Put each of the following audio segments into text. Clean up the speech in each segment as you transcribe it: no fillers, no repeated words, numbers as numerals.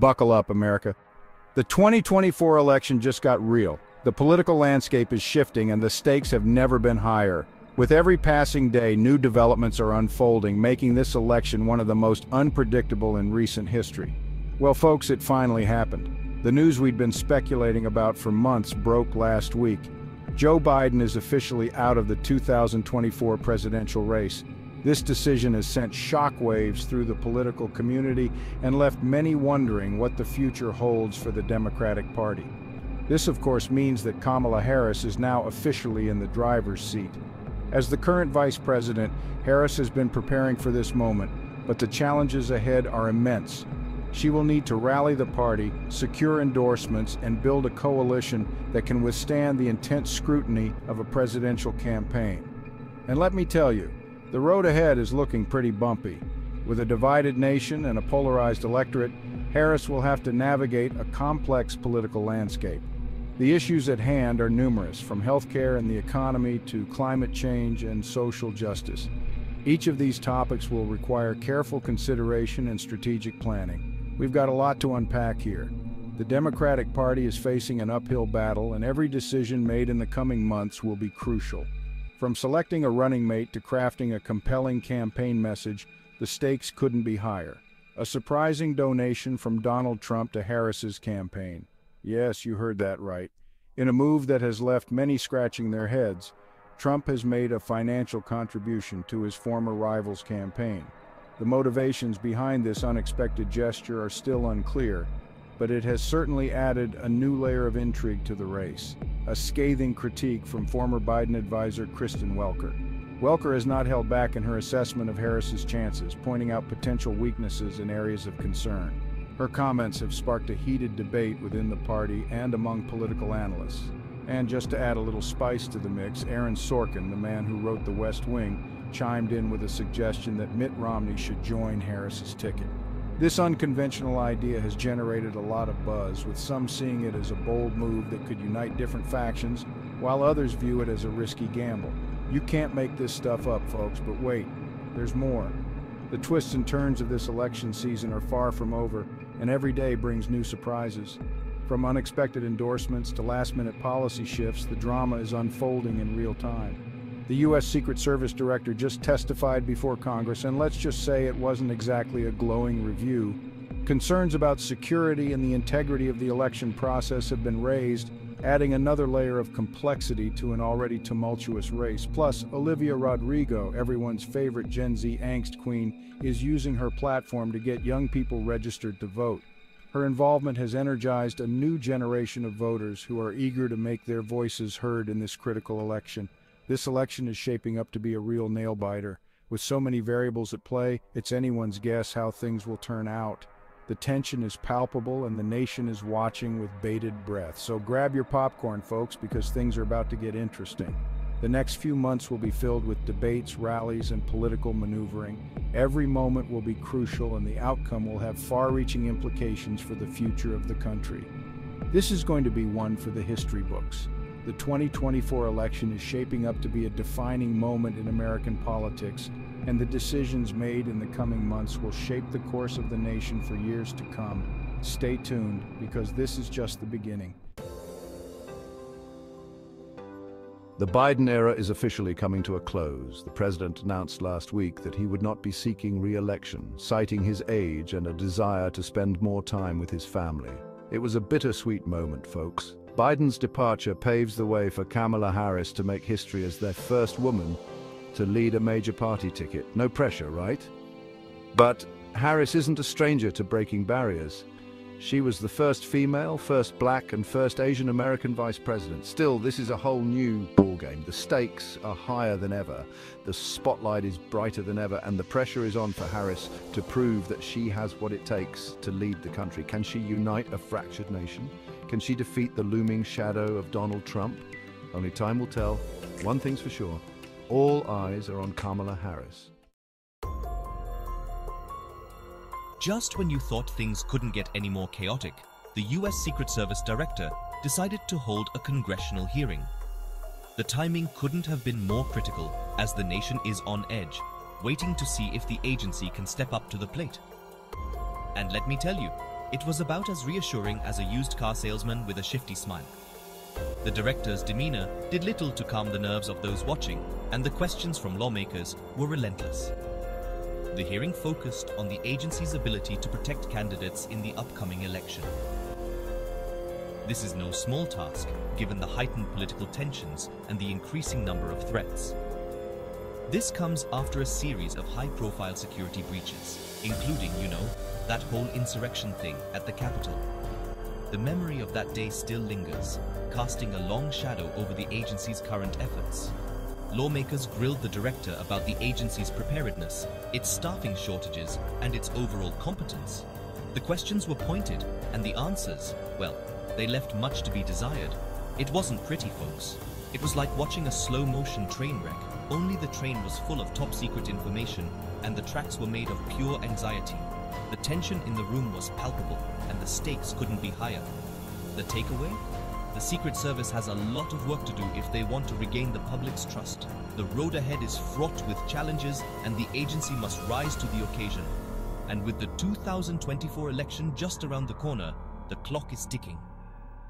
Buckle up, America. The 2024 election just got real. The political landscape is shifting and the stakes have never been higher. With every passing day, new developments are unfolding, making this election one of the most unpredictable in recent history. Well, folks, it finally happened. The news we'd been speculating about for months broke last week. Joe Biden is officially out of the 2024 presidential race. This decision has sent shockwaves through the political community and left many wondering what the future holds for the Democratic Party. This, of course, means that Kamala Harris is now officially in the driver's seat. As the current vice president, Harris has been preparing for this moment, but the challenges ahead are immense. She will need to rally the party, secure endorsements, and build a coalition that can withstand the intense scrutiny of a presidential campaign. And let me tell you, the road ahead is looking pretty bumpy. With a divided nation and a polarized electorate, Harris will have to navigate a complex political landscape. The issues at hand are numerous, from healthcare and the economy to climate change and social justice. Each of these topics will require careful consideration and strategic planning. We've got a lot to unpack here. The Democratic Party is facing an uphill battle, and every decision made in the coming months will be crucial. From selecting a running mate to crafting a compelling campaign message, the stakes couldn't be higher. A surprising donation from Donald Trump to Harris's campaign. Yes, you heard that right. In a move that has left many scratching their heads, Trump has made a financial contribution to his former rival's campaign. The motivations behind this unexpected gesture are still unclear, but it has certainly added a new layer of intrigue to the race, a scathing critique from former Biden advisor Kristen Welker. Welker has not held back in her assessment of Harris's chances, pointing out potential weaknesses and areas of concern. Her comments have sparked a heated debate within the party and among political analysts. And just to add a little spice to the mix, Aaron Sorkin, the man who wrote The West Wing, chimed in with a suggestion that Mitt Romney should join Harris's ticket. This unconventional idea has generated a lot of buzz, with some seeing it as a bold move that could unite different factions, while others view it as a risky gamble. You can't make this stuff up, folks, but wait, there's more. The twists and turns of this election season are far from over, and every day brings new surprises. From unexpected endorsements to last-minute policy shifts, the drama is unfolding in real time. The U.S. Secret Service director just testified before Congress, and let's just say it wasn't exactly a glowing review. Concerns about security and the integrity of the election process have been raised, adding another layer of complexity to an already tumultuous race. Plus, Olivia Rodrigo, everyone's favorite Gen Z angst queen, is using her platform to get young people registered to vote. Her involvement has energized a new generation of voters who are eager to make their voices heard in this critical election. This election is shaping up to be a real nail-biter. With so many variables at play, it's anyone's guess how things will turn out. The tension is palpable and the nation is watching with bated breath. So grab your popcorn, folks, because things are about to get interesting. The next few months will be filled with debates, rallies, and political maneuvering. Every moment will be crucial and the outcome will have far-reaching implications for the future of the country. This is going to be one for the history books. The 2024 election is shaping up to be a defining moment in American politics, and the decisions made in the coming months will shape the course of the nation for years to come. Stay tuned, because this is just the beginning. The Biden era is officially coming to a close. The president announced last week that he would not be seeking re-election, citing his age and a desire to spend more time with his family. It was a bittersweet moment, folks. Biden's departure paves the way for Kamala Harris to make history as their first woman to lead a major party ticket. No pressure, right? But Harris isn't a stranger to breaking barriers. She was the first female, first black, and first Asian American vice president. Still, this is a whole new ballgame. The stakes are higher than ever, the spotlight is brighter than ever, and the pressure is on for Harris to prove that she has what it takes to lead the country. Can she unite a fractured nation? Can she defeat the looming shadow of Donald Trump? Only time will tell. One thing's for sure. All eyes are on Kamala Harris. Just when you thought things couldn't get any more chaotic, the U.S. Secret Service director decided to hold a congressional hearing. The timing couldn't have been more critical, as the nation is on edge, waiting to see if the agency can step up to the plate. And let me tell you, It was about as reassuring as a used car salesman with a shifty smile. The director's demeanor did little to calm the nerves of those watching, and the questions from lawmakers were relentless. The hearing focused on the agency's ability to protect candidates in the upcoming election. This is no small task, given the heightened political tensions and the increasing number of threats. This comes after a series of high-profile security breaches, including, that whole insurrection thing at the Capitol. The memory of that day still lingers, casting a long shadow over the agency's current efforts. Lawmakers grilled the director about the agency's preparedness, its staffing shortages, and its overall competence. The questions were pointed, and the answers, well, they left much to be desired. It wasn't pretty, folks. It was like watching a slow-motion train wreck, only the train was full of top-secret information, and the tracks were made of pure anxiety. The tension in the room was palpable, and the stakes couldn't be higher. The takeaway? The Secret Service has a lot of work to do if they want to regain the public's trust. The road ahead is fraught with challenges, and the agency must rise to the occasion. And with the 2024 election just around the corner, the clock is ticking.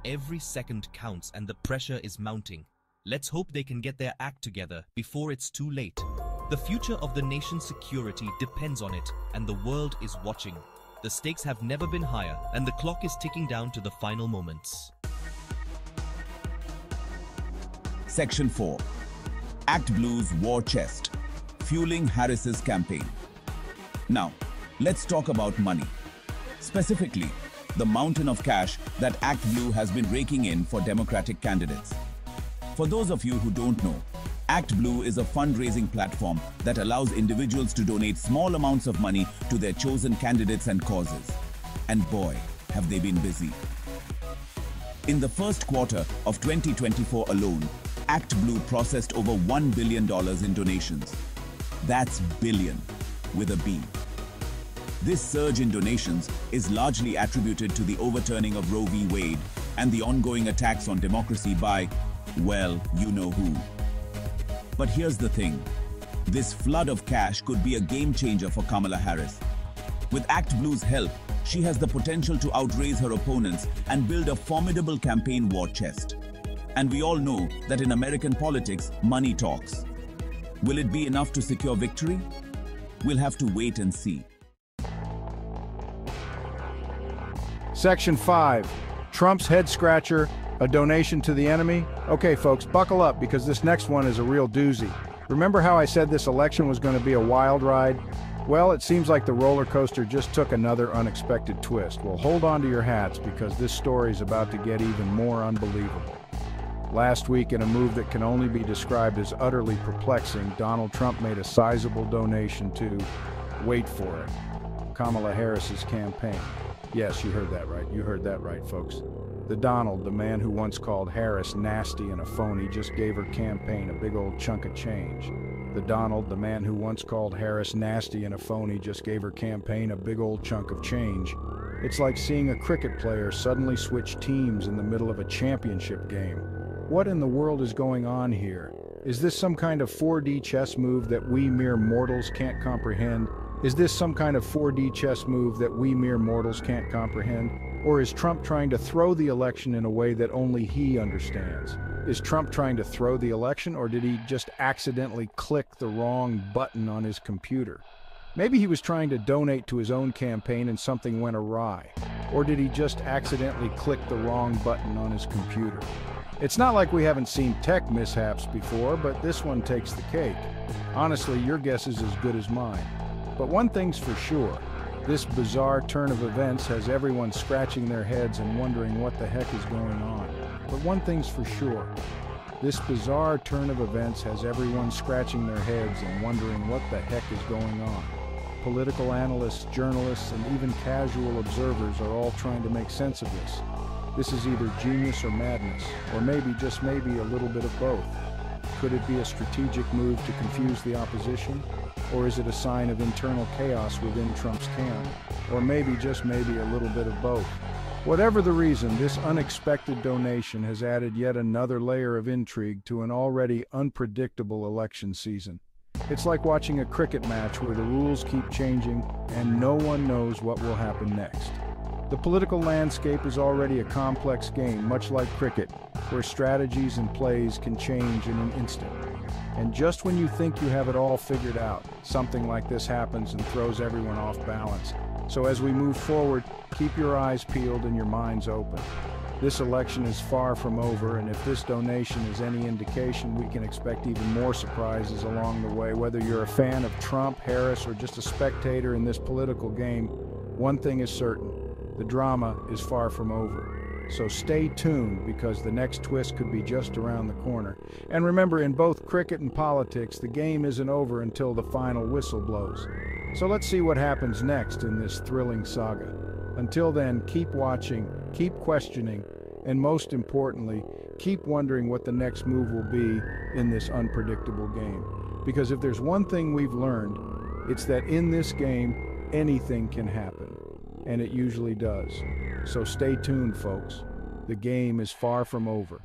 Every second counts, and the pressure is mounting. Let's hope they can get their act together before it's too late. The future of the nation's security depends on it, and the world is watching. The stakes have never been higher, and the clock is ticking down to the final moments. Section 4. ActBlue's war chest, fueling Harris's campaign. Now, let's talk about money. Specifically, the mountain of cash that ActBlue has been raking in for Democratic candidates. For those of you who don't know, ActBlue is a fundraising platform that allows individuals to donate small amounts of money to their chosen candidates and causes. And boy, have they been busy. In the first quarter of 2024 alone, ActBlue processed over $1 billion in donations. That's billion, with a B. This surge in donations is largely attributed to the overturning of Roe v. Wade and the ongoing attacks on democracy by, well, you know who. But here's the thing. This flood of cash could be a game changer for Kamala Harris. With ActBlue's help, she has the potential to outraise her opponents and build a formidable campaign war chest. And we all know that in American politics, money talks. Will it be enough to secure victory? We'll have to wait and see. Section 5. Trump's head scratcher. A donation to the enemy? Okay, folks, buckle up, because this next one is a real doozy. Remember how I said this election was going to be a wild ride? Well, it seems like the roller coaster just took another unexpected twist. Well, hold on to your hats, because this story is about to get even more unbelievable. Last week, in a move that can only be described as utterly perplexing, Donald Trump made a sizable donation to, wait for it, Kamala Harris's campaign. Yes, you heard that right. You heard that right, folks. The Donald, the man who once called Harris nasty and a phony, just gave her campaign a big old chunk of change. The Donald, the man who once called Harris nasty and a phony, just gave her campaign a big old chunk of change. It's like seeing a cricket player suddenly switch teams in the middle of a championship game. What in the world is going on here? Is this some kind of 4D chess move that we mere mortals can't comprehend? Is this some kind of 4D chess move that we mere mortals can't comprehend? Or is Trump trying to throw the election in a way that only he understands? Is Trump trying to throw the election, or did he just accidentally click the wrong button on his computer? Maybe he was trying to donate to his own campaign and something went awry. Or did he just accidentally click the wrong button on his computer? It's not like we haven't seen tech mishaps before, but this one takes the cake. Honestly, your guess is as good as mine. But one thing's for sure. This bizarre turn of events has everyone scratching their heads and wondering what the heck is going on. But one thing's for sure. This bizarre turn of events has everyone scratching their heads and wondering what the heck is going on. Political analysts, journalists, and even casual observers are all trying to make sense of this. This is either genius or madness, or maybe, just maybe, a little bit of both. Could it be a strategic move to confuse the opposition? Or is it a sign of internal chaos within Trump's camp? Or maybe, just maybe, a little bit of both. Whatever the reason, this unexpected donation has added yet another layer of intrigue to an already unpredictable election season. It's like watching a cricket match where the rules keep changing and no one knows what will happen next. The political landscape is already a complex game, much like cricket, where strategies and plays can change in an instant. And just when you think you have it all figured out, something like this happens and throws everyone off balance. So as we move forward, keep your eyes peeled and your minds open. This election is far from over, and if this donation is any indication, we can expect even more surprises along the way. Whether you're a fan of Trump, Harris, or just a spectator in this political game, one thing is certain: the drama is far from over. So stay tuned, because the next twist could be just around the corner. And remember, in both cricket and politics, the game isn't over until the final whistle blows. So let's see what happens next in this thrilling saga. Until then, keep watching, keep questioning, and most importantly, keep wondering what the next move will be in this unpredictable game. Because if there's one thing we've learned, it's that in this game, anything can happen. And it usually does. So stay tuned, folks. The game is far from over.